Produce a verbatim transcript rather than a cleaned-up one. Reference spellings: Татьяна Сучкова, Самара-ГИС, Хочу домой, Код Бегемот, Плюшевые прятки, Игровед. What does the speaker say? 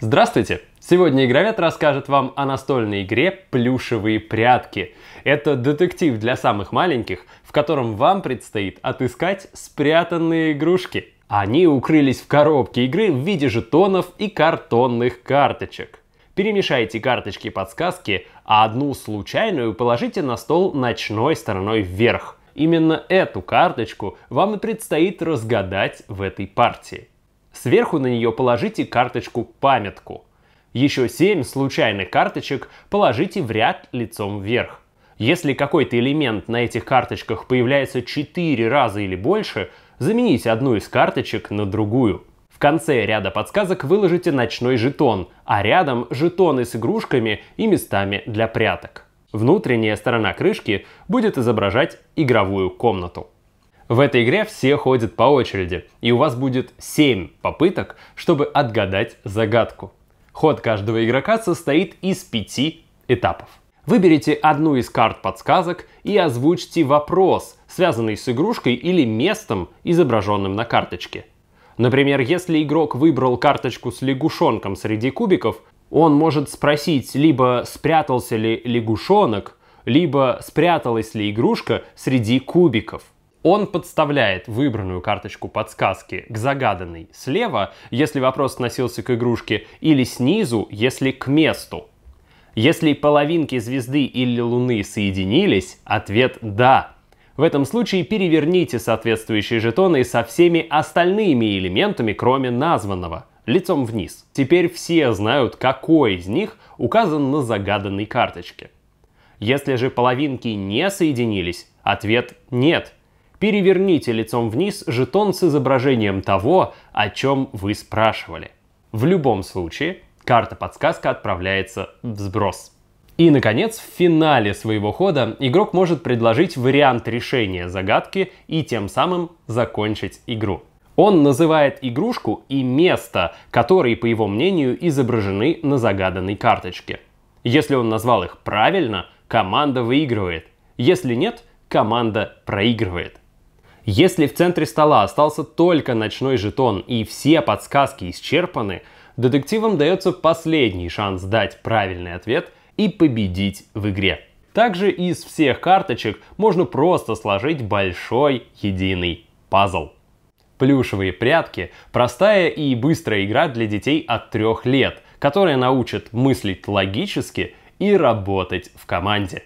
Здравствуйте! Сегодня Игровед расскажет вам о настольной игре «Плюшевые прятки». Это детектив для самых маленьких, в котором вам предстоит отыскать спрятанные игрушки. Они укрылись в коробке игры в виде жетонов и картонных карточек. Перемешайте карточки-подсказки, а одну случайную положите на стол ночной стороной вверх. Именно эту карточку вам и предстоит разгадать в этой партии. Сверху на нее положите карточку-памятку. Еще семь случайных карточек положите в ряд лицом вверх. Если какой-то элемент на этих карточках появляется четыре раза или больше, замените одну из карточек на другую. В конце ряда подсказок выложите ночной жетон, а рядом жетоны с игрушками и местами для пряток. Внутренняя сторона крышки будет изображать игровую комнату. В этой игре все ходят по очереди, и у вас будет семь попыток, чтобы отгадать загадку. Ход каждого игрока состоит из пяти этапов. Выберите одну из карт подсказок и озвучьте вопрос, связанный с игрушкой или местом, изображенным на карточке. Например, если игрок выбрал карточку с лягушонком среди кубиков, он может спросить, либо спрятался ли лягушонок, либо спряталась ли игрушка среди кубиков. Он подставляет выбранную карточку подсказки к загаданной слева, если вопрос относился к игрушке, или снизу, если к месту. Если половинки звезды или луны соединились, ответ «да». В этом случае переверните соответствующие жетоны со всеми остальными элементами, кроме названного, лицом вниз. Теперь все знают, какой из них указан на загаданной карточке. Если же половинки не соединились, ответ «нет». Переверните лицом вниз жетон с изображением того, о чем вы спрашивали. В любом случае, карта-подсказка отправляется в сброс. И, наконец, в финале своего хода игрок может предложить вариант решения загадки и тем самым закончить игру. Он называет игрушку и место, которые, по его мнению, изображены на загаданной карточке. Если он назвал их правильно, команда выигрывает. Если нет, команда проигрывает. Если в центре стола остался только ночной жетон и все подсказки исчерпаны, детективам дается последний шанс дать правильный ответ и победить в игре. Также из всех карточек можно просто сложить большой единый пазл. «Плюшевые прятки» — простая и быстрая игра для детей от трех лет, которая научит мыслить логически и работать в команде.